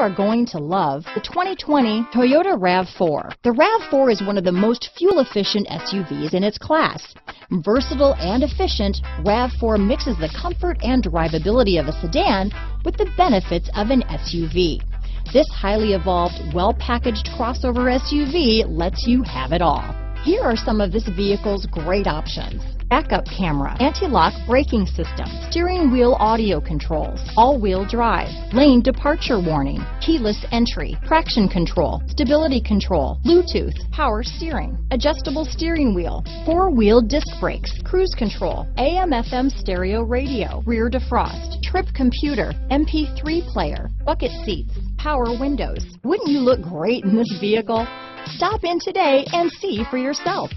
are going to love the 2020 Toyota RAV4. The RAV4 is one of the most fuel-efficient SUVs in its class. Versatile and efficient, RAV4 mixes the comfort and drivability of a sedan with the benefits of an SUV. This highly evolved, well-packaged crossover SUV lets you have it all. Here are some of this vehicle's great options: backup camera, anti-lock braking system, steering wheel audio controls, all-wheel drive, lane departure warning, keyless entry, traction control, stability control, Bluetooth, power steering, adjustable steering wheel, four-wheel disc brakes, cruise control, AM/FM stereo radio, rear defrost, trip computer, MP3 player, bucket seats, power windows. Wouldn't you look great in this vehicle? Stop in today and see for yourself.